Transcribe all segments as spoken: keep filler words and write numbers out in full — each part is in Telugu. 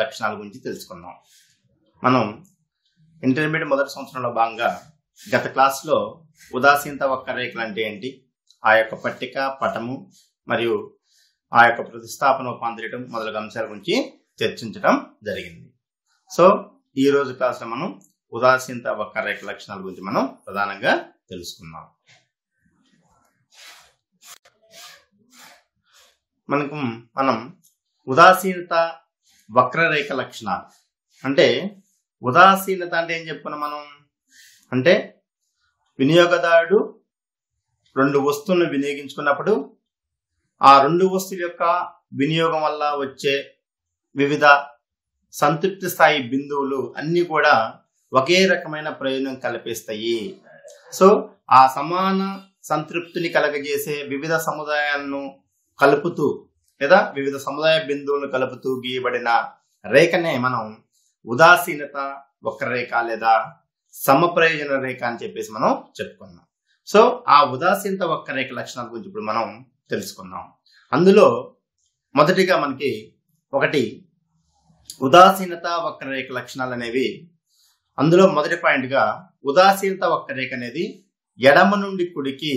లక్షణాల గురించి తెలుసుకుందాం. మనం ఇంటర్మీడియట్ మొదటి సంవత్సరంలో భాగంగా గత క్లాస్లో ఉదాసీనత వక్ర రేఖలు అంటే ఏంటి, ఆ యొక్క పట్టిక పటము మరియు ఆ యొక్క ప్రతిస్థాపన రూపాంతరం మొదలగు అంశాల గురించి చర్చించడం జరిగింది. సో ఈ రోజు క్లాస్లో మనం ఉదాసీనత వక్ర రేఖ లక్షణాల గురించి మనం ప్రధానంగా తెలుసుకుందాం. మనకు మనం ఉదాసీనత వక్రరేఖ లక్షణాలు అంటే ఉదాసీనత అంటే ఏం చెప్పుకున్నాం మనం, అంటే వినియోగదారుడు రెండు వస్తువులను వినియోగించుకున్నప్పుడు ఆ రెండు వస్తువుల యొక్క వినియోగం వల్ల వచ్చే వివిధ సంతృప్తి స్థాయి బిందువులు అన్నీ కూడా ఒకే రకమైన ప్రయోజనం కల్పిస్తాయి. సో ఆ సమాన సంతృప్తిని కలగజేసే వివిధ సముదాయాలను కలుపుతూ లేదా వివిధ సముదాయ బిందువులను కలుపుతూ గీయబడిన రేఖనే మనం ఉదాసీనత వక్రరేఖ లేదా సమప్రయోజన రేఖ అని చెప్పేసి మనం చెప్పుకున్నాం. సో ఆ ఉదాసీనత వక్రరేఖ లక్షణాల గురించి ఇప్పుడు మనం తెలుసుకుందాం. అందులో మొదటిగా మనకి ఒకటి ఉదాసీనత వక్రరేఖ లక్షణాలు అనేవి, అందులో మొదటి పాయింట్గా ఉదాసీనత వక్రరేఖ అనేది ఎడమ నుండి కుడికి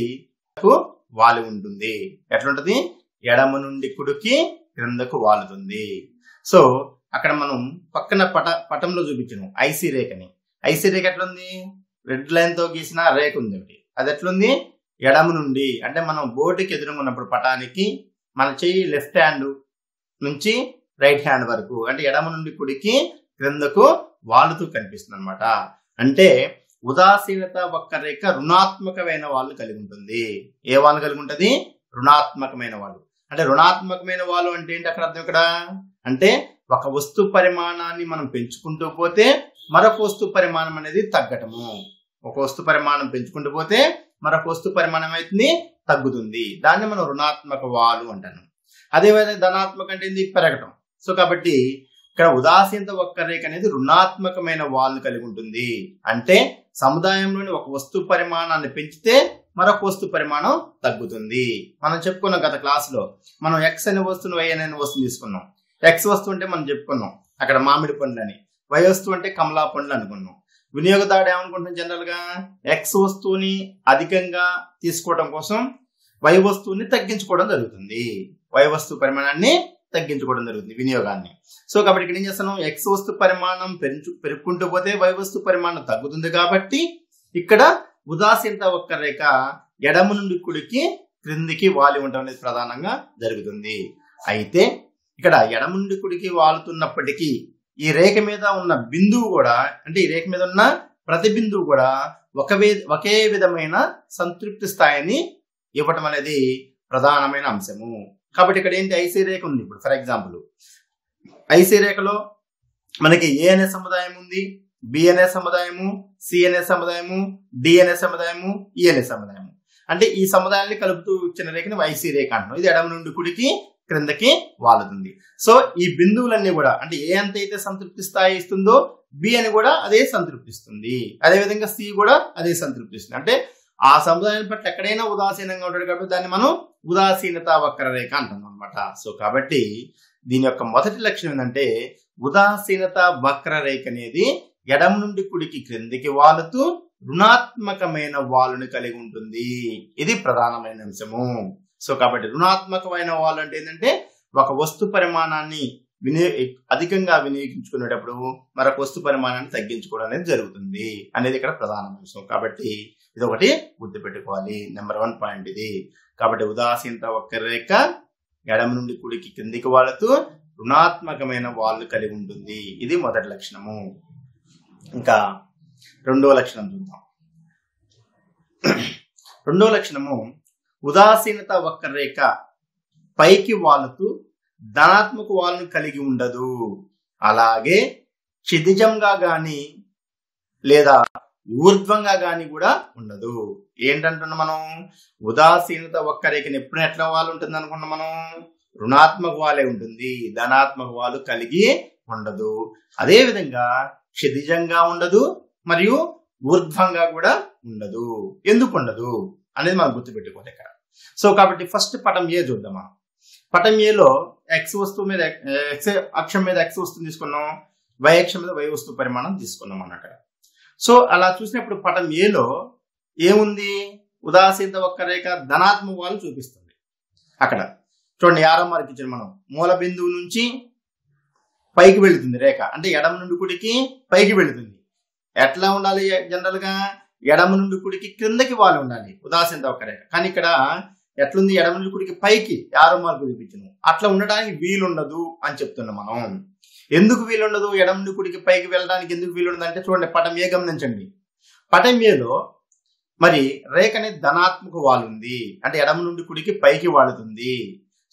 వాలి ఉంటుంది. ఎట్లుంటది? ఎడమ నుండి కుడికి క్రిందకు వాలుతుంది. సో అక్కడ మనం పక్కన పట పటంలో చూపించాము ఐసీ రేఖని. ఐసీ రేఖ ఎట్లుంది? రెడ్ లైన్తో గీసిన రేఖ ఉంది ఒకటి. అది ఎట్లుంది? ఎడమ నుండి, అంటే మనం బోర్డుకి ఎదురుగా ఉన్నప్పుడు పటానికి మన చెయ్యి లెఫ్ట్ హ్యాండ్ నుంచి రైట్ హ్యాండ్ వరకు, అంటే ఎడమ నుండి కుడికి క్రిందకు వాలుతూ కనిపిస్తుంది అనమాట. అంటే ఉదాసీనత వక్రరేఖ రుణాత్మకమైన వాళ్ళు కలిగి ఉంటుంది. ఏ వాళ్ళు కలిగి ఉంటుంది? రుణాత్మకమైన వాళ్ళు. అంటే రుణాత్మకమైన వాళ్ళు అంటే ఏంటి అక్కడ అర్థం? ఇక్కడ అంటే ఒక వస్తు పరిమాణాన్ని మనం పెంచుకుంటూ పోతే మరొక వస్తు పరిమాణం అనేది తగ్గటము. ఒక వస్తు పరిమాణం పెంచుకుంటూ పోతే మరొక వస్తు పరిమాణం అయితే తగ్గుతుంది. దాన్ని మనం రుణాత్మక వాళ్ళు అంటాను. అదేవిధంగా ధనాత్మక అంటే ఇది పెరగటం. సో కాబట్టి ఇక్కడ ఉదాసీనత వక్రరేఖ అనేది రుణాత్మకమైన వాళ్ళు కలిగి ఉంటుంది. అంటే సముదాయంలోని ఒక వస్తు పరిమాణాన్ని పెంచితే మరొక వస్తు పరిమాణం తగ్గుతుంది. మనం చెప్పుకున్నాం గత క్లాసులో, మనం ఎక్స్ అనే వస్తువును వై అనే వస్తువుని తీసుకున్నాం. ఎక్స్ వస్తువు అంటే మనం చెప్పుకున్నాం అక్కడ మామిడి పండ్లు అని, వై వస్తువు అంటే కమలా పండ్లు అనుకున్నాం. వినియోగదారుడు ఏమనుకుంటున్నాం? జనరల్గా ఎక్స్ వస్తువుని అధికంగా తీసుకోవడం కోసం వై వస్తువుని తగ్గించుకోవడం జరుగుతుంది. వై వస్తువు పరిమాణాన్ని తగ్గించుకోవడం జరుగుతుంది వినియోగాన్ని. సో కాబట్టి ఇక్కడ ఏం చేస్తున్నాం? ఎక్స్ వస్తు పరిమాణం పెంచు పెరుగుకుంటూ పోతే వై వస్తు పరిమాణం తగ్గుతుంది. కాబట్టి ఇక్కడ ఉదాసీనత వక్రరేఖ ఎడమ నుండి కుడికి క్రిందికి వాలి ఉండడం అనేది ప్రధానంగా జరుగుతుంది. అయితే ఇక్కడ ఎడమ నుండి కుడికి వాలుతున్నప్పటికీ ఈ రేఖ మీద ఉన్న బిందువు కూడా, అంటే ఈ రేఖ మీద ఉన్న ప్రతి బిందువు కూడా ఒకవే ఒకే విధమైన సంతృప్తి స్థాయిని ఇవ్వటం అనేది ప్రధానమైన అంశము. కాబట్టి ఇక్కడ ఏంటి? ఐసీ రేఖ ఉంది. ఇప్పుడు ఫర్ ఎగ్జాంపుల్ ఐసీ రేఖలో మనకి ఏ అనే సముదాయం ఉంది, బి అనే సముదాయము, సి అనే సముదాయము, డి అనే సముదాయము, ఈ అనే సముదాయము. అంటే ఈ సముదాయాన్ని కలుపుతూ ఇచ్చిన రేఖను ఐసీ రేఖ అంటున్నాం. ఇది ఎడమ నుండి కుడికి క్రిందకి వాలుతుంది. సో ఈ బిందువులన్నీ కూడా, అంటే ఏ అంత అయితే సంతృప్తి స్థాయి ఇస్తుందో బి అని కూడా అదే సంతృప్తిస్తుంది. అదేవిధంగా సి కూడా అదే సంతృప్తిస్తుంది. అంటే ఆ సముదాయాన్ని పట్ల ఎక్కడైనా ఉదాసీనంగా ఉంటాడు కాబట్టి దాన్ని మనం ఉదాసీనత వక్రరేఖ అంటున్నాం అనమాట. సో కాబట్టి దీని యొక్క మొదటి లక్షణం ఏంటంటే ఉదాసీనత వక్రరేఖ అనేది ఎడమ నుండి కుడికి క్రిందికి వాలుతూ రుణాత్మకమైన వాలుని కలిగి ఉంటుంది. ఇది ప్రధానమైన అంశము. సో కాబట్టి రుణాత్మకమైన వాలు అంటే ఏంటంటే ఒక వస్తు పరిమాణాన్ని వినియో అధికంగా వినియోగించుకునేటప్పుడు మరొక వస్తు పరిమాణాన్ని తగ్గించుకోవడం అనేది జరుగుతుంది అనేది ఇక్కడ ప్రధాన అంశం. కాబట్టి ఇది ఒకటి గుర్తుపెట్టుకోవాలి, నెంబర్ వన్ పాయింట్ ఇది. కాబట్టి ఉదాసీనత వక్రరేఖ ఎడమ నుండి కుడికి కిందికి వాలుతూ రుణాత్మకమైన వాళ్ళు కలిగి ఉంటుంది. ఇది మొదటి లక్షణము. ఇంకా రెండవ లక్షణం చూద్దాం. రెండవ లక్షణము ఉదాసీనత వక్రరేఖ పైకి వాలుతూ ధనాత్మక వాలును కలిగి ఉండదు. అలాగే క్షితిజంగా కానీ లేదా ఊర్ధ్వంగా కానీ కూడా ఉండదు. ఏంటంటున్నాం మనం? ఉదాసీనత వక్రరేఖని ఎప్పుడు ఎట్లా వాళ్ళు ఉంటుంది అనుకున్నాం మనం? రుణాత్మక వాలే ఉంటుంది, ధనాత్మక వాళ్ళు కలిగి ఉండదు. అదేవిధంగా క్షితిజంగా ఉండదు మరియు ఊర్ధ్వంగా కూడా ఉండదు. ఎందుకు ఉండదు అనేది మనం గుర్తుపెట్టుకోవాలి ఇక్కడ. సో కాబట్టి ఫస్ట్ పటం ఏ చూద్దాం. పటం A లో x వస్తువు మీద x అక్షం మీద x వస్తువుని తీసుకున్నాం, y అక్షం మీద y వస్తువు పరిమాణం తీసుకున్నాం అన్నమాట. సో అలా చూసినప్పుడు పటం A లో ఏముంది, ఉదాసీన వక్రరేఖ ధనాత్మకాలు చూపిస్తుంది. అక్కడ చూడండి ఆరో మార్కు ఇచ్చారు మనం, మూల బిందువు నుంచి పైకి వెళుతుంది రేఖ, అంటే ఎడమ నుండి కుడికి పైకి వెళుతుంది. ఎట్లా ఉండాలి, జనరల్ గా ఎడమ నుండి కుడికి క్రిందకి వాలి ఉండాలి ఉదాసీన వక్రరేఖ, కానీ ఇక్కడ ఎట్లుంది, ఎడమ నుండి కుడికి పైకి ఆరో మార్కు చూపించాను. అట్లా ఉండడానికి వీలుండదు అని చెప్తున్నాం మనం. ఎందుకు వీలుండదు, ఎడమ నుండి కుడికి పైకి వెళ్ళడానికి ఎందుకు వీలుండదు అంటే చూడండి పటం ఏ గమనించండి, పటం ఏలో మరి రేఖని ధనాత్మక వాలు ఉంది, అంటే ఎడమ నుండి కుడికి పైకి వాడుతుంది.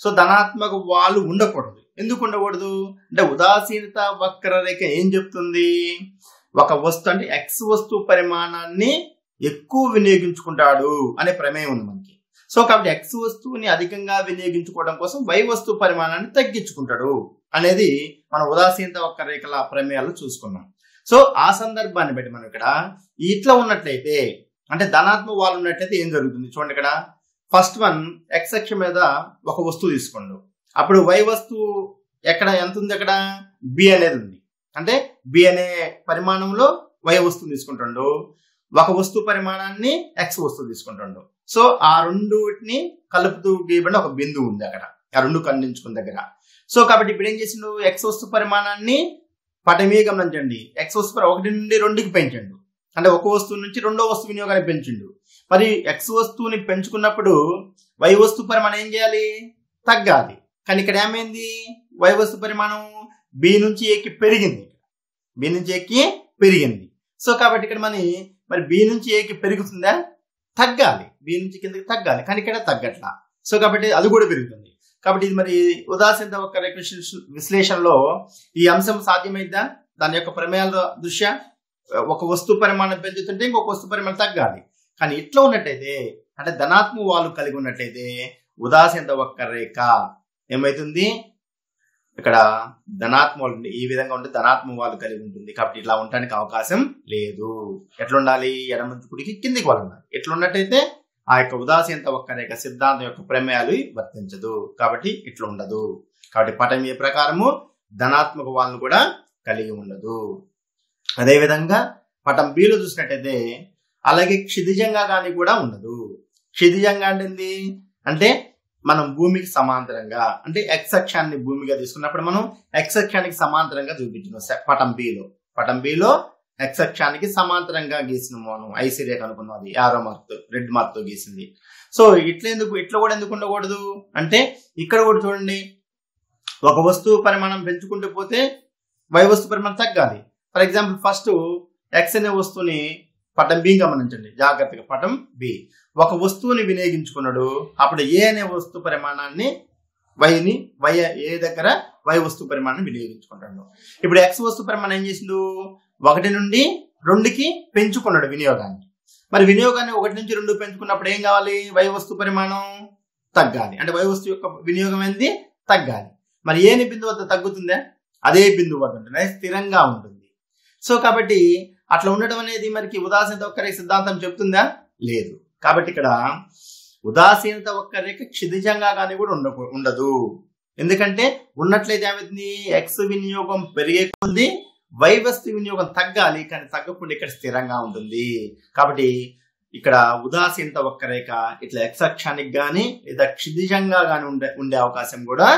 సో ధనాత్మక వాలు ఉండకూడదు. ఎందుకు ఉండకూడదు అంటే ఉదాసీనత వక్రరేఖ ఏం చెప్తుంది, ఒక వస్తువు అంటే ఎక్స్ వస్తువు పరిమాణాన్ని ఎక్కువ వినియోగించుకుంటాడు అనే ప్రమేయం ఉంది మనకి. సో కాబట్టి ఎక్స్ వస్తువుని అధికంగా వినియోగించుకోవడం కోసం వై వస్తువు పరిమాణాన్ని తగ్గించుకుంటాడు అనేది మన ఉదాసీనత వక్రరేఖల ప్రమేయాలు చూసుకున్నాం. సో ఆ సందర్భాన్ని బట్టి మనం ఇక్కడ ఇట్లా ఉన్నట్లయితే అంటే ధనాత్మక వాలు ఉన్నట్లయితే ఏం జరుగుతుంది చూడండి, ఇక్కడ ఫస్ట్ వన్ ఎక్స్ అక్షం మీద ఒక వస్తువు తీసుకోండు, అప్పుడు వై వస్తువు ఎక్కడ ఎంత ఉంది, అక్కడ బి అనేది ఉంది, అంటే బి అనే పరిమాణంలో వై వస్తువు తీసుకుంటుండు, ఒక వస్తువు పరిమాణాన్ని ఎక్స్ వస్తువు తీసుకుంటుండు. సో ఆ రెండుని కలుపుతూ గీయబడిన ఒక బిందువు ఉంది అక్కడ, ఆ రెండు ఖండించుకున్న దగ్గర. సో కాబట్టి ఇప్పుడు ఏం చేసిండు, ఎక్స్ వస్తువు పరిమాణాన్ని పటమే గమనించండి, ఎక్స్ వస్తువు ఒకటి నుండి రెండుకి పెంచండు, అంటే ఒక వస్తువు నుంచి రెండో వస్తువు వినియోగాన్ని పెంచిండు. మరి ఎక్స్ వస్తువుని పెంచుకున్నప్పుడు వై వస్తువు పరిమాణం ఏం చేయాలి, తగ్గాలి. కానీ ఇక్కడ ఏమైంది, వై వస్తువు పరిమాణం బి నుంచి ఏకి పెరిగింది, బి నుంచి ఏకి పెరిగింది. సో కాబట్టి ఇక్కడ మన మరి బి నుంచి ఏకి పెరుగుతుందా, తగ్గాలి, బి నుంచి కిందకి తగ్గాలి, కానీ ఇక్కడ తగ్గట్లా. సో కాబట్టి అది కూడా పెరుగుతుంది. కాబట్టి ఇది మరి ఉదాసీనత వక్రరేఖ విశ్లేషణలో ఈ అంశం సాధ్యమైద్దా, దాని యొక్క ప్రమేయాల దృష్ట్యా ఒక వస్తువు పరిమాణం పెంచుతుంటే ఇంకొక వస్తువు పరిమాణం తగ్గాలి. కానీ ఇట్లా ఉన్నట్టయితే అంటే ధనాత్మక వాలు కలిగి ఉన్నట్టయితే ఉదాసీనత వక్రరేఖ ఏమైతుంది, ఇక్కడ ధనాత్మ ఈ విధంగా ఉంటే ధనాత్మక వాలు కలిగి ఉంటుంది. కాబట్టి ఇట్లా ఉండడానికి అవకాశం లేదు. ఎట్లుండాలి, ఎడమ నుంచి కుడికి కిందికి వాలి ఉండాలి. ఎట్లున్నట్టయితే ఆ యొక్క ఉదాసీనత వక్రరేఖ సిద్ధాంతం యొక్క ప్రమేయాలు వర్తించదు. కాబట్టి ఇట్లా ఉండదు. కాబట్టి పటం ఏ ప్రకారము ధనాత్మక వాలను కూడా కలిగి ఉండదు. అదేవిధంగా పటం బిలో చూసినట్టయితే అలాగే క్షితిజంగా కానీ కూడా ఉండదు. క్షితిజంగా అంటే అంటే మనం భూమికి సమాంతరంగా, అంటే ఎక్స్ అక్షాన్ని భూమిగా తీసుకున్నప్పుడు మనం ఎక్స్ అక్షానికి సమాంతరంగా చూపించినాం పటం బిలో, పటం బిలో ఎక్స్ అక్షానికి సమాంతరంగా గీసినాము మనం, ఐసీ రేఖ అనుకున్నాం, అది ఆరో మార్క్తో రెడ్ మార్క్తో గీసింది. సో ఇట్లా ఎందుకు, ఇట్లా కూడా ఎందుకు ఉండకూడదు అంటే ఇక్కడ కూడా చూడండి, ఒక వస్తువు పరిమాణం పెంచుకుంటూ పోతే వై వస్తువు పరిమాణం తగ్గాలి. ఫర్ ఎగ్జాంపుల్ ఫస్ట్ ఎక్స్ అనే వస్తువుని పటం బి గమనించండి జాగ్రత్తగా, పటం బి ఒక వస్తువుని వినియోగించుకున్నాడు, అప్పుడు ఏ అనే వస్తువు పరిమాణాన్ని వైని వై ఏ దగ్గర వై వస్తువు పరిమాణాన్ని వినియోగించుకుంటాడు. ఇప్పుడు ఎక్స్ వస్తువు పరిమాణం ఏం చేసిండు, ఒకటి నుండి రెండుకి పెంచుకున్నాడు వినియోగాన్ని. మరి వినియోగాన్ని ఒకటి నుంచి రెండు పెంచుకున్నప్పుడు ఏం కావాలి, వై వస్తువు పరిమాణం తగ్గాలి, అంటే వై వస్తువు యొక్క వినియోగం అనేది తగ్గాలి. మరి ఏని బిందువు వద్ద తగ్గుతుందా, అదే బిందువు వద్ద ఉంటుంది, అది స్థిరంగా ఉంటుంది. సో కాబట్టి అట్లా ఉండడం అనేది మనకి ఉదాసీనత వక్రరేఖ సిద్ధాంతం చెప్తుందా, లేదు. కాబట్టి ఇక్కడ ఉదాసీనత వక్రరేఖ క్షితిజంగా కానీ కూడా ఉండ ఉండదు ఎందుకంటే ఉన్నట్లయితే ఏమవుతుంది, ఎక్స్ వినియోగం పెరిగే కొద్ది వై వస్తు వినియోగం తగ్గాలి, కానీ తగ్గకుండా ఇక్కడ స్థిరంగా ఉంటుంది. కాబట్టి ఇక్కడ ఉదాసీనత వక్రరేఖ ఇట్లా ఎక్స్ అక్షానికి కానీ లేదా క్షితిజంగా కానీ ఉండే ఉండే అవకాశం కూడా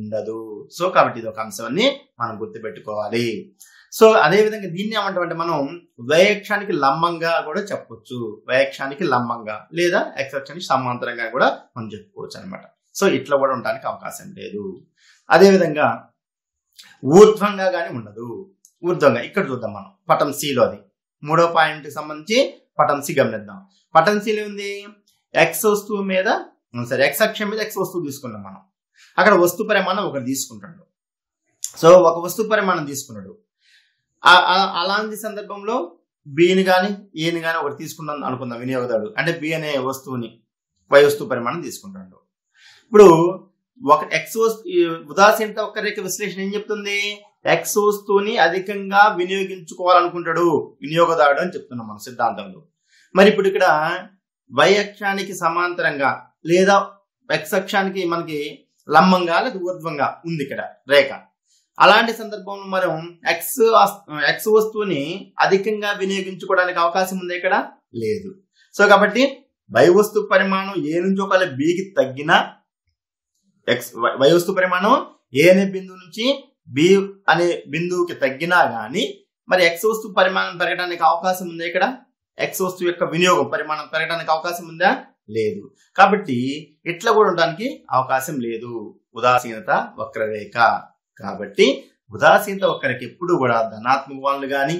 ఉండదు. సో కాబట్టి ఇది ఒక అంశాన్ని మనం గుర్తుపెట్టుకోవాలి. సో అదే విధంగా దీన్ని ఏమంటామంటే మనం వయక్షానికి లంబంగా కూడా చెప్పొచ్చు, వయక్షానికి లంబంగా లేదా ఎక్సక్షానికి సమాంతరంగా కూడా మనం చెప్పుకోవచ్చు అనమాట. సో ఇట్లా కూడా ఉండడానికి అవకాశం లేదు. అదేవిధంగా ఊర్ధ్వంగా కానీ ఉండదు. ఊర్ధ్వంగా ఇక్కడ చూద్దాం మనం పటం సిలో, అది మూడో పాయింట్ సంబంధించి పటం సి గమనిద్దాం. పటం సిలో ఉంది ఎక్స్ వస్తువు మీద సరే ఎక్స్ అక్షం మీద ఎక్స్ వస్తువు తీసుకున్నాం మనం, అక్కడ వస్తు పరిమాణం ఒకటి తీసుకుంటాడు. సో ఒక వస్తు పరిమాణం తీసుకున్నాడు, అలాంటి సందర్భంలో బిని కానీ ఏని కానీ ఒకటి తీసుకుంటాం అనుకుందాం వినియోగదాడు, అంటే బి అనే వస్తువుని వై వస్తువు పరిమాణం తీసుకుంటాడు. ఇప్పుడు ఒక ఎక్స్ వస్తువు ఉదాసీనత వక్రరేఖ విశ్లేషణ ఏం చెప్తుంది, ఎక్స్ వస్తువుని అధికంగా వినియోగించుకోవాలనుకుంటాడు వినియోగదాడు అని చెప్తున్నాం మన సిద్ధాంతంలో. మరి ఇప్పుడు ఇక్కడ వై అక్షానికి సమాంతరంగా లేదా ఎక్స్ అక్షానికి మనకి లంబంగా లేదా ఊర్ధ్వంగా ఉంది ఇక్కడ రేఖ. అలాంటి సందర్భంలో మనం ఎక్స్ ఎక్స్ వస్తువుని అధికంగా వినియోగించుకోవడానికి అవకాశం ఉంది ఇక్కడ లేదు. సో కాబట్టి వై వస్తువు పరిమాణం ఏ నుంచి ఒకవేళ బికి తగ్గినా ఎక్స్ వై వస్తువు పరిమాణం ఏ అనే బిందువు నుంచి బి అనే బిందువుకి తగ్గినా గానీ మరి ఎక్స్ వస్తువు పరిమాణం పెరగడానికి అవకాశం ఉందా ఇక్కడ? ఎక్స్ వస్తువు యొక్క వినియోగం పరిమాణం పెరగడానికి అవకాశం ఉందా? లేదు. కాబట్టి ఇట్లా కూడా ఉండడానికి అవకాశం లేదు. ఉదాసీనత వక్రరేఖ. కాబట్టి ఉదాసీనత వక్రకి ఎప్పుడు కూడా ధనాత్మక వాలు గాని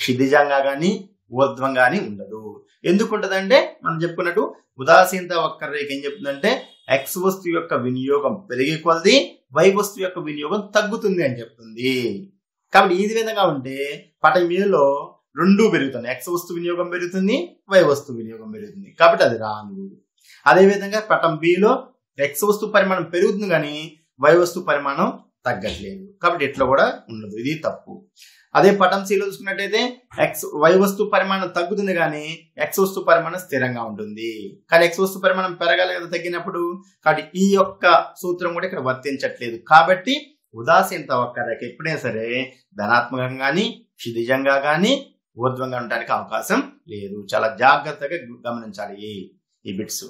క్షితిజంగా గాని ఊర్ధ్వంగాని ఉండదు. ఎందుకు ఉంటదంటే మనం చెప్పుకున్నట్టు ఉదాసీనత వక్రరేఖ ఏం చెప్తుందంటే ఎక్స్ వస్తువు యొక్క వినియోగం పెరిగే కొలది వై వస్తువు యొక్క వినియోగం తగ్గుతుంది అని చెప్తుంది. కాబట్టి ఈ విధంగా ఉంటే పటం మీదలో రెండు పెరుగుతున్నాయి, ఎక్స్ వస్తువు వినియోగం పెరుగుతుంది, వై వస్తువు వినియోగం పెరుగుతుంది. కాబట్టి అది రాను. అదేవిధంగా పటం బిలో ఎక్స్ వస్తువు పరిమాణం పెరుగుతుంది కానీ వై వస్తువు పరిమాణం తగ్గట్లేదు. కాబట్టి ఇట్లా కూడా ఉండదు, ఇది తప్పు. అదే పటం సిలో చూసుకున్నట్టయితే ఎక్స్ వై వస్తువు పరిమాణం తగ్గుతుంది కానీ ఎక్స్ వస్తువు పరిమాణం స్థిరంగా ఉంటుంది. కానీ ఎక్స్ వస్తువు పరిమాణం పెరగాలి కదా తగ్గినప్పుడు. కాబట్టి ఈ యొక్క సూత్రం కూడా ఇక్కడ వర్తించట్లేదు. కాబట్టి ఉదాసీనత వక్రరేఖ ఎప్పుడైనా సరే ధనాత్మకంగా కానీ క్షితిజంగా కానీ ఊర్ధ్వంగా ఉండడానికి అవకాశం లేదు. చాలా జాగ్రత్తగా గమనించాలి ఈ బిట్స్.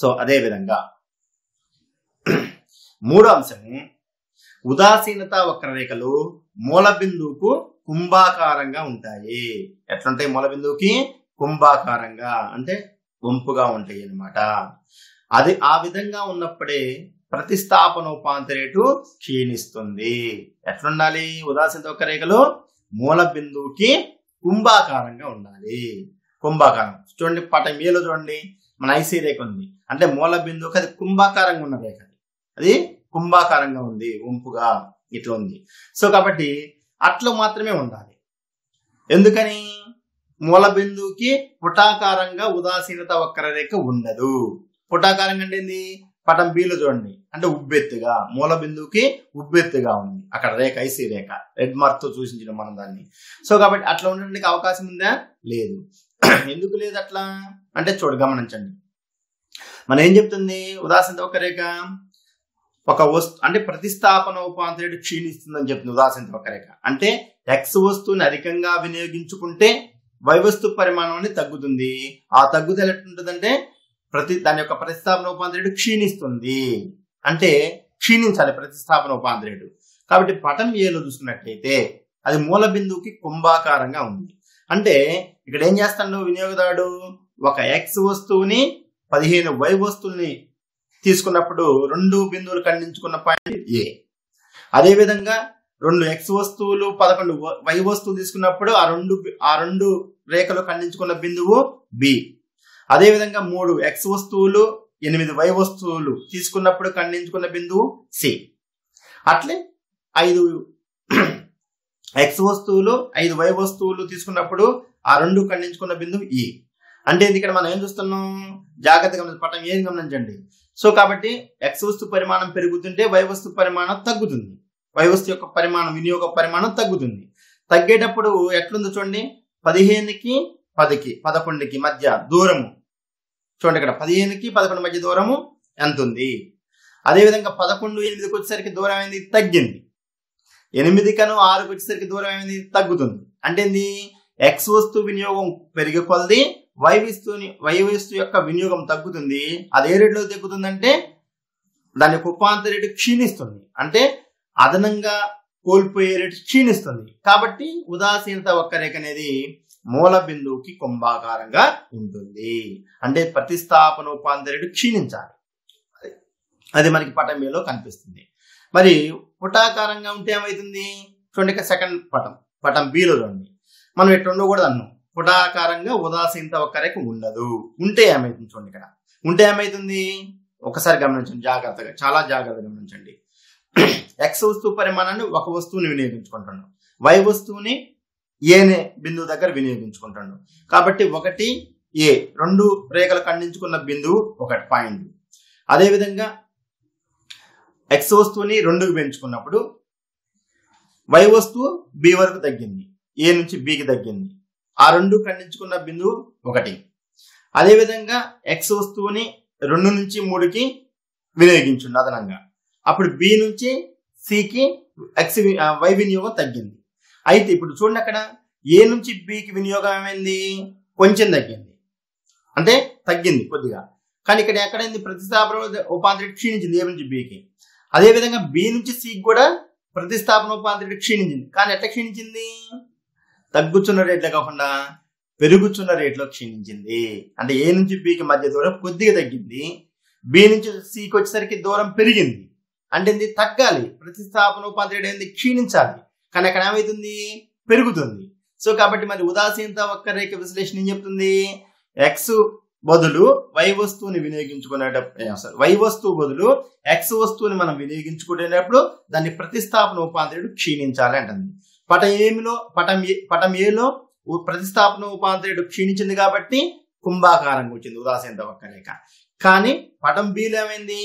సో అదే విధంగా మూడో అంశము ఉదాసీనత వక్రరేఖలు మూల బిందువుకు కుంభాకారంగా ఉంటాయి. ఎట్లుంటాయి? మూల బిందువుకి కుంభాకారంగా అంటే వంపుగా ఉంటాయి అన్నమాట. అది ఆ విధంగా ఉన్నప్పుడే ప్రతిస్థాపనోపాంత రేటు క్షీణిస్తుంది. ఎట్లుండాలి? ఉదాసీనత వక్రరేఖలు మూల బిందువుకి కుంభాకారంగా ఉండాలి. కుంభాకారం చూడండి, పటం ఏలో చూడండి, మన ఐసీ రేఖ ఉంది అంటే మూల బిందువుకి అది కుంభాకారంగా ఉన్న రేఖ, అది కుంభాకారంగా ఉంది, వంపుగా ఇట్లా ఉంది. సో కాబట్టి అట్లా మాత్రమే ఉండాలి. ఎందుకని? మూల బిందువుకి పుటాకారంగా ఉదాసీనత వక్రరేఖ ఉండదు. పుటాకారంగా అంటే ఏంది? పటం బిలో చూడండి, అంటే ఉబ్బెత్తుగా మూల బిందువుకి ఉబ్బెత్తుగా ఉంది అక్కడ రేఖ, ఐసీ రేఖ రెడ్ మార్క్ తో సూచించడం మనం దాన్ని. సో కాబట్టి అట్లా ఉండడానికి అవకాశం ఉందా? లేదు. ఎందుకు లేదు అట్లా అంటే చూడ గమనించండి, మనం ఏం చెప్తుంది ఉదాసీనత వక్రరేఖ ఒక వస్తు అంటే ప్రతిస్థాపన ఉపాంత రేటు క్షీణిస్తుందని చెప్తుంది ఉదాసీనత వక్రరేఖ. అంటే ఎక్స్ వస్తువుని అధికంగా వినియోగించుకుంటే వై వస్తువు పరిమాణం అనేది తగ్గుతుంది. ఆ తగ్గుదల ఎట్లుంటుందంటే ప్రతి దాని యొక్క ప్రతిస్థాపన ఉపాంత రేటు క్షీణిస్తుంది. అంటే క్షీణించాలి ప్రతిస్థాపన ఉపాంత రేటు. కాబట్టి పటం ఏలో చూసుకున్నట్లయితే అది మూల బిందువుకి కుంభాకారంగా ఉంది. అంటే ఇక్కడ ఏం చేస్తాడు వినియోగదారుడు? ఒక ఎక్స్ వస్తువుని పదిహేను వై వస్తువుల్ని తీసుకున్నప్పుడు రెండు బిందువులు ఖండించుకున్న పాయింట్ ఏ. అదేవిధంగా రెండు ఎక్స్ వస్తువులు పదకొండు వై వస్తువులు తీసుకున్నప్పుడు ఆ రెండు ఆ రెండు రేఖలు ఖండించుకున్న బిందువు బి. అదేవిధంగా మూడు ఎక్స్ వస్తువులు ఎనిమిది వై వస్తువులు తీసుకున్నప్పుడు ఖండించుకున్న బిందువు సి. అట్లే ఐదు ఎక్స్ వస్తువులు ఐదు వై వస్తువులు తీసుకున్నప్పుడు ఆ రెండు ఖండించుకున్న బిందువు ఈ. అంటే ఇక్కడ మనం ఏం చూస్తున్నాం? జాగ్రత్తగా పటం ఏం గమనించండి. సో కాబట్టి ఎక్స్ వస్తువు పరిమాణం పెరుగుతుంటే వై వస్తువు పరిమాణం తగ్గుతుంది. వై వస్తువు యొక్క పరిమాణం వినియోగ పరిమాణం తగ్గుతుంది. తగ్గేటప్పుడు ఎట్లుందో చూడండి, పదిహేనుకి పదికి పదకొండుకి మధ్య దూరము చూడండి, ఇక్కడ పదిహేనుకి పదకొండు మధ్య దూరము ఎంత ఉంది. అదేవిధంగా పదకొండు ఎనిమిదికి వచ్చేసరికి దూరం అయింది తగ్గింది. ఎనిమిది కను ఆరుకి వచ్చేసరికి దూరం అయింది తగ్గుతుంది. అంటే ఎక్స్ వస్తువు వినియోగం పెరిగే కొలది వై వస్తువుని వై వస్తువు యొక్క వినియోగం తగ్గుతుంది. అది ఏ రేట్లో తగ్గుతుందంటే దాని యొక్క ఉపాంత రేటు క్షీణిస్తుంది. అంటే అదనంగా కోల్పోయే రేటు క్షీణిస్తుంది. కాబట్టి ఉదాసీనత వక్రరేఖ అనేది మూల బిందువుకి కుంభాకారంగా ఉంటుంది. అంటే ప్రతిస్థాపన ఉపాంత రేటు క్షీణించాలి. అది మనకి పటం మీలో కనిపిస్తుంది. మరి పుటాకారంగా ఉంటే ఏమవుతుంది? చూడండి సెకండ్ పటం, పటం బిలో చూడండి, మనం ఎట్లా ఉండకూడదు అన్నాం. పుటాకారంగా ఉదాసీనత వక్రరేఖ ఉండదు. ఉంటే ఏమైతుంది? చూడండి ఇక్కడ ఉంటే ఏమైతుంది? ఒకసారి గమనించండి జాగ్రత్తగా, చాలా జాగ్రత్తగా గమనించండి. ఎక్స్ వస్తువు పరిమాణాన్ని ఒక వస్తువుని వినియోగించుకుంటాడు, వై వస్తువుని ఏనే బిందువు దగ్గర వినియోగించుకుంటాడు. కాబట్టి ఒకటి ఏ రెండు రేఖలు ఖండించుకున్న బిందువు ఒకటి పాయింట్. అదేవిధంగా ఎక్స్ వస్తువుని రెండుకి పెంచుకున్నప్పుడు వై వస్తువు బి వరకు తగ్గింది, ఏ నుంచి బికి తగ్గింది. ఆ రెండు ఖండించుకున్న బిందువు ఒకటి. అదేవిధంగా ఎక్స్ వస్తువుని రెండు నుంచి మూడుకి వినియోగించుండు అదనంగా. అప్పుడు బి నుంచి సికి ఎక్స్ వై వినియోగం తగ్గింది. అయితే ఇప్పుడు చూడండి అక్కడ ఏ నుంచి బికి వినియోగం ఏమైంది, కొంచెం తగ్గింది, అంటే తగ్గింది కొద్దిగా. కానీ ఇక్కడ ఎక్కడైంది, ప్రతిస్థాపన ఉపాంతరిక క్షీణించింది ఏ నుంచి బికి. అదేవిధంగా బి నుంచి సికి కూడా ప్రతిస్థాపన ఉపాంతరిక క్షీణించింది. కానీ ఎట్లా క్షీణించింది, తగ్గుతున్న రేట్లో కాకుండా పెరుగుతున్న రేట్లో క్షీణించింది. అంటే ఏ నుంచి బికి మధ్య దూరం కొద్దిగా తగ్గింది, బి నుంచి సికి వచ్చేసరికి దూరం పెరిగింది. అంటే ఇది తగ్గాలి, ప్రతిస్థాపన ఉపాంతరిక ఏంది క్షీణించాలి, కానీ అక్కడ ఏమవుతుంది పెరుగుతుంది. సో కాబట్టి మరి ఉదాసీనత వక్రరేఖ విశ్లేషణ ఏం చెప్తుంది, ఎక్స్ బదులు వై వస్తువుని వినియోగించుకునేటప్పుడు సారీ వై వస్తువు బదులు ఎక్స్ వస్తువుని మనం వినియోగించుకునేటప్పుడు దాన్ని ప్రతిస్థాపన ఉపాంతరియుడు క్షీణించాలి అంటుంది. పటం ఏమిలో పటం పటం ఏలో ప్రతిస్థాపన ఉపాంతరియుడు క్షీణించింది కాబట్టి కుంభాకారంగా వచ్చింది ఉదాసీనత వక్రరేఖ. కానీ పటం బిలో ఏమైంది,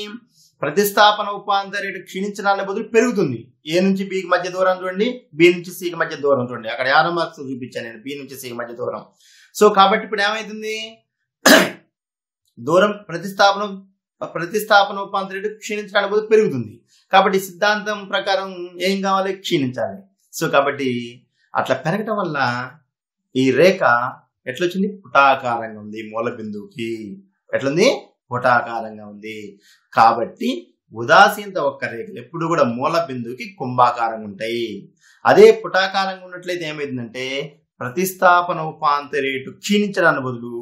ప్రతిస్థాపన ఉపాంతరియుడు క్షీణించడాన్ని బదులు పెరుగుతుంది. ఏ నుంచి బికి మధ్య దూరం చూడండి, బి నుంచి సికి మధ్య దూరం చూడండి, అక్కడ యారో మార్క్స్ చూపించాను నేను, బి నుంచి సికి మధ్య దూరం. సో కాబట్టి ఇప్పుడు ఏమైతుంది, దూరం ప్రతిస్థాపన ప్రతిస్థాపన ఉపాంతరియుడు క్షీణించడానికి బదులు పెరుగుతుంది. కాబట్టి సిద్ధాంతం ప్రకారం ఏం కావాలి, క్షీణించాలి. సో కాబట్టి అట్లా పెరగటం వల్ల ఈ రేఖ ఎట్లొచ్చింది, పుటాకారంగా ఉంది, మూల బిందువుకి ఎట్లుంది పుటాకారంగా ఉంది. కాబట్టి ఉదాసీనత ఒక్క రేఖలు ఎప్పుడు కూడా మూల బిందువుకి కుంభాకారంగా ఉంటాయి. అదే పుటాకారంగా ఉన్నట్లయితే ఏమైందంటే ప్రతిస్థాపన ఉపాంతరియుడు క్షీణించడానికి బదులు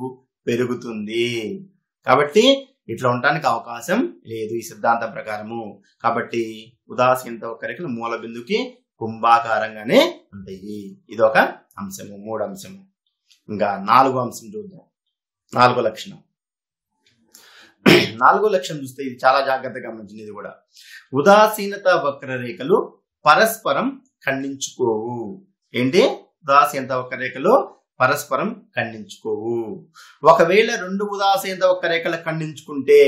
పెరుగుతుంది. కాబట్టి ఇట్లా ఉండడానికి అవకాశం లేదు ఈ సిద్ధాంతం ప్రకారము. కాబట్టి ఉదాసీనత ఒక్క రేఖలు మూల బిందువుకి కుంభాకారంగానే ఉంటాయి. ఇది ఒక అంశము, మూడు అంశము. ఇంకా నాలుగో అంశం చూద్దాం, నాలుగో లక్షణం. నాలుగో లక్షణం చూస్తే ఇది చాలా జాగ్రత్తగా గమనించింది. ఇది కూడా ఉదాసీనత వక్రరేఖలు పరస్పరం ఖండించుకోవు. ఏంటి, ఉదాసీనత వక్రరేఖలు పరస్పరం ఖండించుకోవు. ఒకవేళ రెండు ఉదాసీనత వక్రరేఖలు ఖండించుకుంటే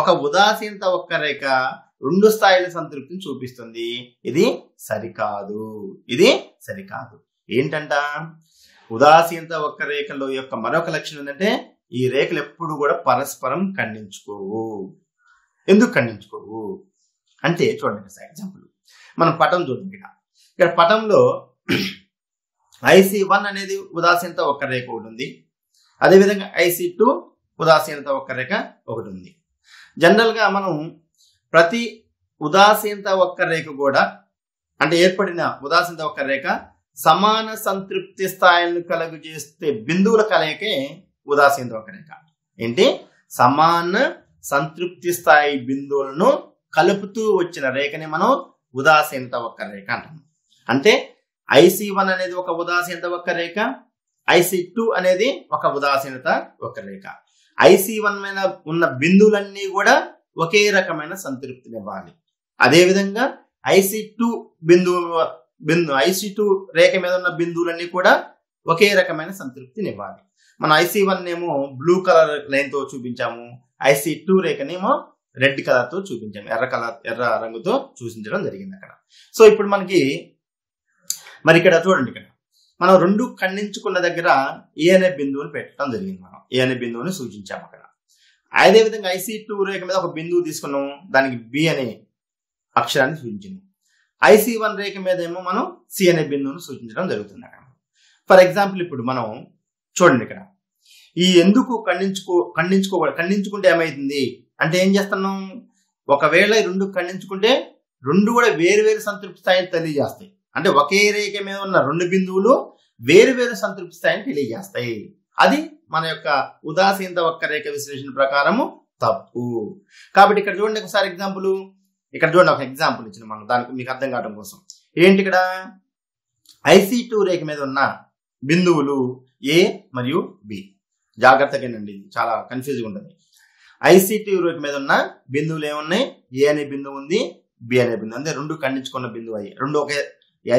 ఒక ఉదాసీనత వక్రరేఖ రెండు స్థాయిల సంతృప్తిని చూపిస్తుంది. ఇది సరికాదు, ఇది సరికాదు. ఏంటంట, ఉదాసీనత వక్రరేఖల యొక్క మరొక లక్షణం ఏంటంటే ఈ రేఖలు ఎప్పుడు కూడా పరస్పరం ఖండించుకోవు. ఎందుకు ఖండించుకోవు అంటే చూడండి సార్ ఎగ్జాంపుల్ మనం పటం చూద్దాం. ఇక్కడ ఇక్కడ పటంలో ఐసీ వన్ అనేది ఉదాసీనత వక్రరేఖ ఒకటి ఉంది, అదేవిధంగా ఐసీ టూ ఉదాసీనత వక్రరేఖ ఒకటి ఉంది. జనరల్గా మనం ప్రతి ఉదాసీనత వక్రరేఖ కూడా అంటే ఏర్పడిన ఉదాసీనత వక్రరేఖ సమాన సంతృప్తి స్థాయిలను కలుగు చేస్తే బిందువుల కలయికే ఉదాసీనత వక్రరేఖ. ఏంటి, సమాన సంతృప్తి స్థాయి బిందువులను కలుపుతూ వచ్చిన రేఖని మనం ఉదాసీనత వక్రరేఖ అంటాము. అంటే ఐసీ వన్ అనేది ఒక ఉదాసీనత వక్రరేఖ, ఐసీ టూ అనేది ఒక ఉదాసీనత వక్రరేఖ. ఐసీ వన్ మీద ఉన్న బిందువులన్నీ కూడా ఒకే రకమైన సంతృప్తినివ్వాలి. అదేవిధంగా ఐసీ టూ బిందువు బిందు ఐసీ టూ రేఖ మీద ఉన్న బిందువులన్నీ కూడా ఒకే రకమైన సంతృప్తినివ్వాలి. మనం ఐసీ వన్ ఏమో బ్లూ కలర్ లైన్ తో చూపించాము, ఐసీ టూ రేఖనేమో రెడ్ కలర్ తో చూపించాము, ఎర్ర కలర్ ఎర్ర రంగుతో చూపించడం జరిగింది అక్కడ. సో ఇప్పుడు మనకి మరి ఇక్కడ చూడండి, ఇక్కడ మనం రెండు ఖండించుకున్న దగ్గర ఏ అనే బిందువుని పెట్టడం జరిగింది, మనం ఏ అనే బిందువుని సూచించాము అక్కడ. అదేవిధంగా ఐసీ టూ రేఖ మీద ఒక బిందువు తీసుకున్నాము, దానికి బి అనే అక్షరాన్ని సూచించాము. ఐసీ వన్ రేఖ మీద ఏమో మనం సి అనే బిందువును సూచించడం జరుగుతుంది అక్కడ. ఫర్ ఎగ్జాంపుల్ ఇప్పుడు మనం చూడండి ఇక్కడ ఈ ఎందుకు ఖండించుకో ఖండించుకో ఖండించుకుంటే ఏమైతుంది అంటే ఏం చేస్తున్నాం, ఒకవేళ రెండు ఖండించుకుంటే రెండు కూడా వేరు వేరు సంతృప్తి స్థాయిని తెలియజేస్తాయి. అంటే ఒకే రేఖ మీద ఉన్న రెండు బిందువులు వేరు వేరు సంతృప్తి స్థాయిని తెలియజేస్తాయి. అది మన యొక్క ఉదాసీనత వక్రరేఖ విశ్లేషణ ప్రకారము తప్పు. కాబట్టి ఇక్కడ చూడండి ఒకసారి ఎగ్జాంపుల్, ఇక్కడ చూడండి ఒక ఎగ్జాంపుల్ ఇచ్చిన మనం దానికి మీకు అర్థం కావడం కోసం. ఏంటి, ఇక్కడ ఐసీ టూ రేఖ మీద ఉన్న బిందువులు ఏ మరియు బి. జాగ్రత్తగానండి, చాలా కన్ఫ్యూజ్గా ఉంటుంది. ఐసీటీ రూట్ మీద ఉన్న బిందువులు ఏమున్నాయి, ఏ అనే బిందువు ఉంది, బి అనే బిందువు, అంటే రెండు ఖండించుకున్న బిందువు అయ్యి రెండు ఒకే.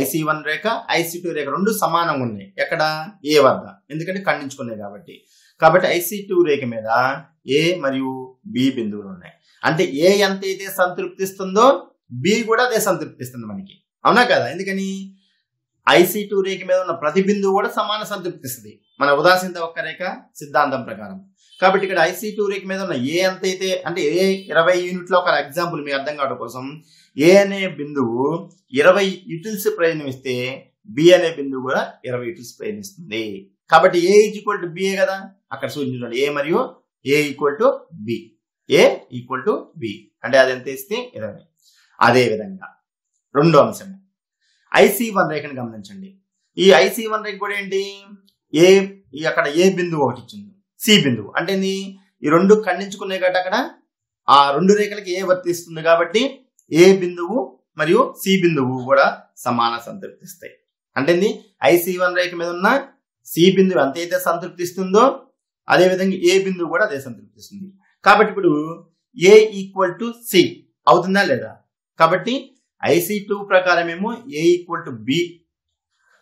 ఐసీ వన్ రేఖ ఐసీ టూ రేఖ రెండు సమానంగా ఉన్నాయి ఎక్కడ, ఏ వద్ద, ఎందుకంటే ఖండించుకున్నాయి కాబట్టి. కాబట్టి ఐసీ టూ రేఖ మీద ఏ మరియు బి బిందువులు ఉన్నాయి. అంటే ఏ ఎంత అయితే సంతృప్తిస్తుందో బి కూడా అదే సంతృప్తిస్తుంది మనకి, అవునా కదా. ఎందుకని ఐసీ టూ రేఖ మీద ఉన్న ప్రతి బిందువు కూడా సమాన సంతృప్తిస్తుంది మన ఉదాసీనత వక్రరేఖ సిద్ధాంతం ప్రకారం. కాబట్టి ఇక్కడ ఐ సి టూ రేక్ మీద ఉన్న ఏ ఎంత అయితే అంటే ఏ ఇరవై యూనిట్ల ఒక ఎగ్జాంపుల్ మీకు అర్థం కావడం కోసం ఏ అనే బిందువు ఇరవై యూటిల్స్ ప్రయాణిస్తే బి అనే బిందువు కూడా ఇరవై యూటిల్స్ ప్రయాణిస్తుంది కాబట్టి a ఈక్వల్ టు బి కదా అక్కడ సూచించండి a మరియు a equal to b a equal to b అంటే అది ఎంత ఇస్తే ఇరవై అదే విధంగా రెండో అంశం ఐ సి వన్ రేఖను గమనించండి ఈ ఐ సి వన్ రేఖ కూడా ఏంటి a ఈ అక్కడ a బిందువు ఒకటి ఇచ్చింది सी बिंदु अंटे रू खंडे अड़ा आ रू रेखल की ए वर्ति ए बिंदु मरियु सी बिंदु समान संतृप्ति अंटे ఐ సి వన్ रेख मीद सी बिंदु अंत संतृप्ति अदे विधंगा ए बिंदु अदे संतृप्ति काबट्टि इप्पुडु ए ईक्वल टू सी अवुतुंदा लेदा काबट्टि ఐ సి టూ प्रकारमेमो ए ईक्वल टू बी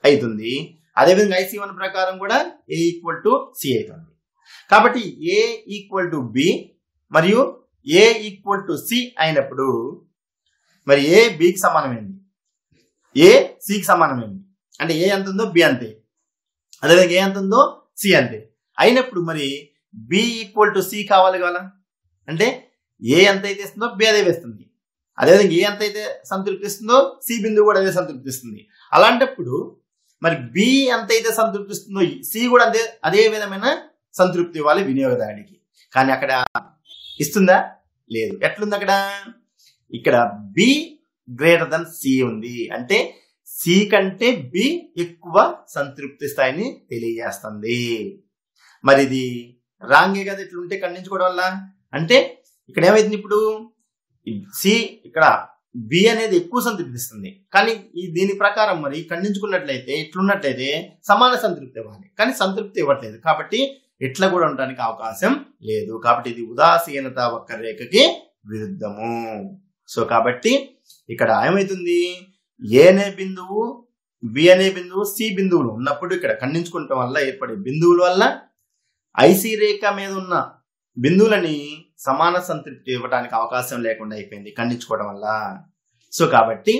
अयितुंदी अदे विधंगा ఐ సి వన్ प्रकारम कूडा ए ईक्वल टू सी अयितुंदी కాబట్టి a ఈక్వల్ టు b మరియు a ఈక్వల్ టు c అయినప్పుడు మరి a b కి సమానమైంది a c కి సమానమైంది అంటే a ఎంత ఉందో b అంతే అదే విధంగా a ఎంత ఉందో c అంతే అయినప్పుడు మరి b ఈక్వల్ టు c కావాలి కదా అంటే a ఎంత అయితే ఇస్తుందో b అదే వేస్తుంది అదే విధంగా a ఎంత అయితే సంతృప్తిస్తుందో c బిందువు కూడా అదే సంతృప్తిస్తుంది అలాంటప్పుడు మరి b ఎంత అయితే సంతృప్తిస్తుందో c కూడా అదే అదే విధమైన संतृप्ति वाले विनियोगदार की కానీ అక్కడ ఇస్తుందా లేదు ఎట్లుంది అక్కడ ఇక్కడ b గ్రేటర్ దన్ c ఉంది అంటే c కంటే b ఎక్కువ సంతృప్తి స్థాయిని తెలియజేస్తుంది మరి ఇది రాంగే కదా ఇట్లా ఉంటే కన్నించుకోవడం వల్ల అంటే ఇక్కడ ఏమైంది ఇప్పుడు c ఇక్కడ b అనేది ఎక్కువ సంతృప్తిస్తుంది కానీ ఈ దీని ప్రకారం మరి కన్నించుకున్నట్లయితే ఇట్లా ఉన్నట్లయితే సమాన సంతృప్తి ఇవ్వాలి కానీ సంతృప్తి ఇవ్వట్లేదు కాబట్టి ఇట్లా కూడా ఉండడానికి అవకాశం లేదు కాబట్టి ఇది ఉదాసీనత వక్ర రేఖకి విరుద్ధము సో కాబట్టి ఇక్కడ ఏమవుతుంది a అనే బిందువు b అనే బిందువు c బిందువులు ఉన్నప్పుడు ఇక్కడ ఖండించుకోవడం వల్ల ఏర్పడే బిందువుల వల్ల ఐ సి రేఖ మీద ఉన్న బిందువులని సమాన సంతృప్తి ఇవ్వడానికి అవకాశం లేకుండా అయిపోయింది ఖండించుకోవడం వల్ల సో కాబట్టి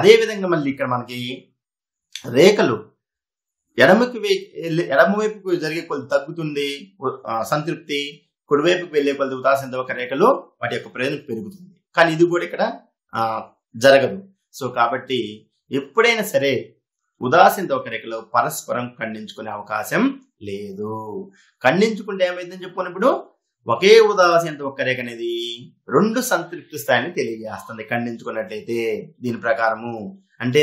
అదే విధంగా మళ్ళీ ఇక్కడ మనకి రేఖలు ఎడమకి ఎడమ వైపుకు జరిగే కొలత తగ్గుతుంది సంతృప్తి కుడి వైపుకు వెళ్ళే కొలత ఉదాసీనత వక్ర రేఖలో వాటి యొక్క ప్రయాణం పెరుగుతుంది కానీ ఇది కూడా ఇక్కడ జరగదు సో కాబట్టి ఎప్పుడైనా సరే ఉదాసీనత వక్ర రేఖలో పరస్పరం ఖండించుకునే అవకాశం లేదు ఖండించుకుంటే ఏమైందని చెప్పుకున్నప్పుడు ఒకే ఉదాసీనత వక్ర రేఖ అనేది రెండు సంతృప్తి స్థాయిని తెలియజేస్తుంది ఖండించుకున్నట్లయితే దీని ప్రకారము అంటే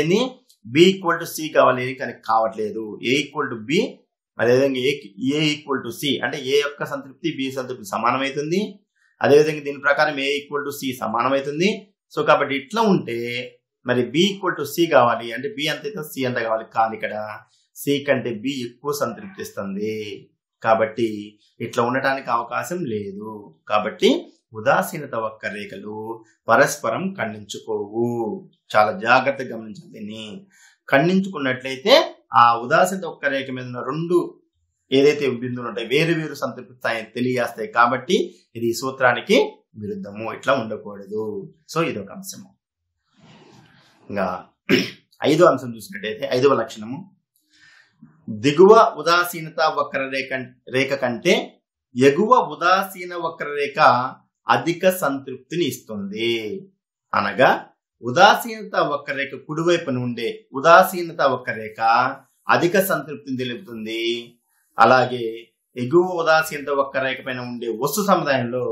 b ఈక్వల్ టు సి కావాలి కానీ కావట్లేదు a ఈక్వల్ టు b అదేవిధంగా a ఈక్వల్ టు సి అంటే a యొక్క సంతృప్తి b సంతృప్తి సమానమైతుంది అదేవిధంగా దీని ప్రకారం a ఈక్వల్ టు సి సమానమైతుంది సో కాబట్టి ఇట్లా ఉంటే మరి b ఈక్వల్ టు సి కావాలి అంటే b ఎంత అయితే c ఎంత కావాలి కానీ ఇక్కడ c కంటే b ఎక్కువ సంతృప్తి ఇస్తుంది కాబట్టి ఇట్లా ఉండడానికి అవకాశం లేదు కాబట్టి ఉదాసీనత వక్ర రేఖలు పరస్పరం ఖండించుకోవు చాలా జాగ్రత్తగా గమనించాలి దీన్ని ఖండించుకున్నట్లయితే ఆ ఉదాసీనత వక్ర రేఖ మీద ఉన్న రెండు ఏదైతే బిందువులు ఉంటాయి వేరు వేరు సంతృప్తి స్థాయిని తెలియజేస్తాయి కాబట్టి ఇది ఈ సూత్రానికి విరుద్ధము ఇట్లా ఉండకూడదు సో ఇది ఒక అంశము ఇంకా ఐదో అంశం చూసినట్టయితే ఐదవ లక్షణము దిగువ ఉదాసీనత వక్ర రేఖ రేఖ కంటే ఎగువ ఉదాసీన వక్ర రేఖ అధిక సంతృప్తిని ఇస్తుంది అనగా ఉదాసీనత వక్ర రేఖ కుడివైపున ఉండే ఉదాసీనత వక్ర రేఖ అధిక సంతృప్తిని తెలుపుతుంది అలాగే ఎగువ ఉదాసీనత వక్ర రేఖ పైన ఉండే వస్తు సముదాయంలో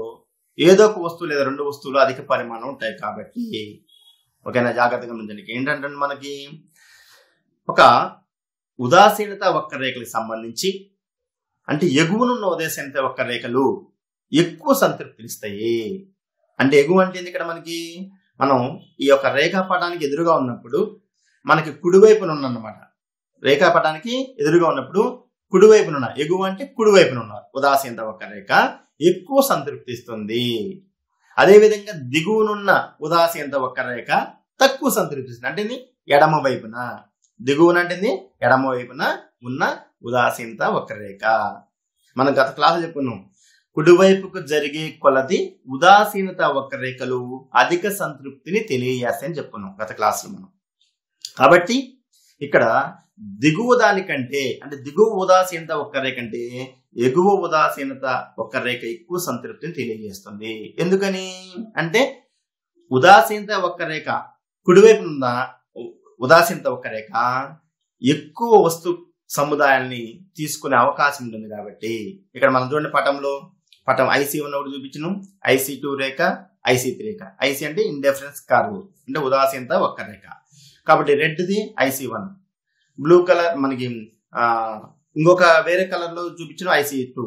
ఏదో ఒక వస్తువు లేదా రెండు వస్తువులు అధిక పరిమాణం ఉంటాయి కాబట్టి ఓకేనా జాగ్రత్తగా ఉండండి ఏంటంటే మనకి ఒక ఉదాసీనత వక్ర రేఖలకు సంబంధించి అంటే ఎగువనున్న ఉదాసీనత వక్ర రేఖలు ఎక్కువ సంతృప్తినిస్తాయి అంటే ఎగువ అంటే ఇక్కడ మనకి మనం ఈ యొక్క రేఖాపటానికి ఎదురుగా ఉన్నప్పుడు మనకి కుడివైపున ఉన్న అన్నమాట రేఖాపటానికి ఎదురుగా ఉన్నప్పుడు కుడివైపున ఉన్న ఎగువ అంటే కుడివైపున ఉన్న ఉదాసీనత వక్ర రేఖ ఎక్కువ సంతృప్తిస్తుంది అదేవిధంగా దిగువనున్న ఉదాసీనత వక్ర రేఖ తక్కువ సంతృప్తిస్తుంది అంటే ఎడమ వైపున దిగువన అంటే ఎడమ వైపున ఉన్న ఉదాసీనత వక్ర రేఖ మనం గత క్లాస్ చెప్పుకున్నాం కుడివైపుకు జరిగే కొలది ఉదాసీనత వక్ర రేఖలు అధిక సంతృప్తిని తెలియజేస్తాయని చెప్పుకున్నాం గత క్లాసులో మనం కాబట్టి ఇక్కడ దిగువ దానికంటే అంటే దిగువ ఉదాసీనత ఒక్క రేఖ కంటే ఎగువ ఉదాసీనత ఒక్క రేఖ ఎక్కువ సంతృప్తిని తెలియజేస్తుంది. ఎందుకని అంటే ఉదాసీనత ఒక్క రేఖ కుడివైపు ఉన్న ఉదాసీనత ఒక్క రేఖ ఎక్కువ వస్తు సముదాయాన్ని తీసుకునే అవకాశం ఉంటుంది కాబట్టి ఇక్కడ మనం చూడండి పటంలో పటం ఐసీ వన్ ఒకటి చూపించను, ఐసీ టూ రేఖ, ఐసీ త్రీ రేఖ. ఐసీ అంటే ఇండిఫరెన్స్ కర్వ్ అంటే ఉదాసీనత ఒక్క రేఖ కాబట్టి రెడ్ది ఐసీ వన్, బ్లూ కలర్ మనకి ఇంకొక వేరే కలర్ లో చూపించాను ఐసీ టూ,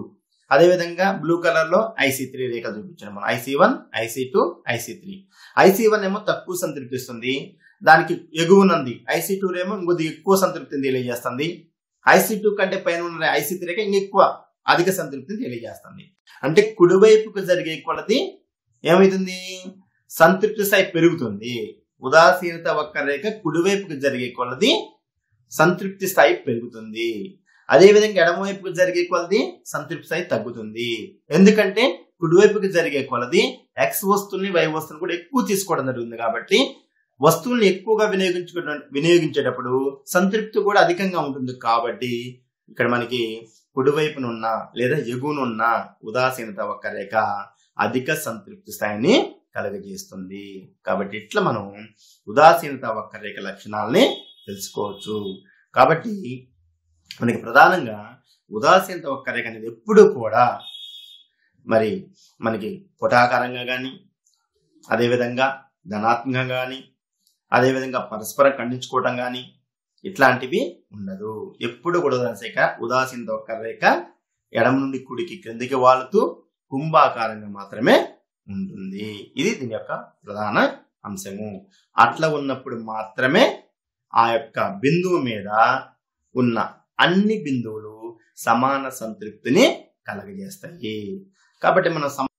అదేవిధంగా బ్లూ కలర్ లో ఐసీ త్రీ రేఖ చూపించాను మనం IC one, IC two, IC three. IC one ఏమో తక్కువ సంతృప్తిస్తుంది, దానికి ఎగువనుంది. ఐసీ టూ ఏమో ఇంకొద్ది ఎక్కువ సంతృప్తిని తెలియజేస్తుంది, ఐసీ టూ కంటే పైన ఉన్న ఐసీ త్రీ రేఖ ఇంకెక్కువ అధిక సంతృప్తిని తెలియజేస్తుంది. అంటే కుడివైపుకు జరిగే కొలది ఏమవుతుంది సంతృప్తి స్థాయి పెరుగుతుంది. ఉదాసీనత ఒక్క రేఖ కుడివైపుకు జరిగే కొలది సంతృప్తి స్థాయి పెరుగుతుంది, అదేవిధంగా ఎడమవైపుకు జరిగే కొలది సంతృప్తి స్థాయి తగ్గుతుంది. ఎందుకంటే కుడివైపుకి జరిగే కొలది ఎక్స్ వస్తువుని వై వస్తువుని కూడా ఎక్కువ తీసుకోవడం జరుగుతుంది కాబట్టి వస్తువుల్ని ఎక్కువగా వినియోగించుకోవడం వినియోగించేటప్పుడు సంతృప్తి కూడా అధికంగా ఉంటుంది. కాబట్టి ఇక్కడ మనకి కుడివైపునున్న లేదా ఎగువనున్న ఉదాసీనత ఒక్క రేఖ అధిక సంతృప్తి స్థాయిని కలుగజేస్తుంది. కాబట్టి ఇట్లా మనం ఉదాసీనత ఒక్క రేఖ లక్షణాలని తెలుసుకోవచ్చు. కాబట్టి మనకి ప్రధానంగా ఉదాసీనత ఒక్క రేఖ అనేది ఎప్పుడూ కూడా మరి మనకి పుటాకారంగా కానీ, అదేవిధంగా ధనాత్మకంగా కానీ, అదేవిధంగా పరస్పరం ఖండించుకోవటం కానీ ఇట్లాంటివి ఉండదు. ఎప్పుడు కూడా ఉదాసీన ఉదాసీనత ఒక్క రేఖ ఎడమ నుండి కుడికి క్రిందికి వాలుతూ కుంభాకారంగా మాత్రమే ఉంటుంది. ఇది దీని యొక్క ప్రధాన అంశము. అట్లా ఉన్నప్పుడు మాత్రమే ఆ యొక్క బిందువు మీద ఉన్న అన్ని బిందువులు సమాన సంతృప్తిని కలగజేస్తాయి. కాబట్టి మనం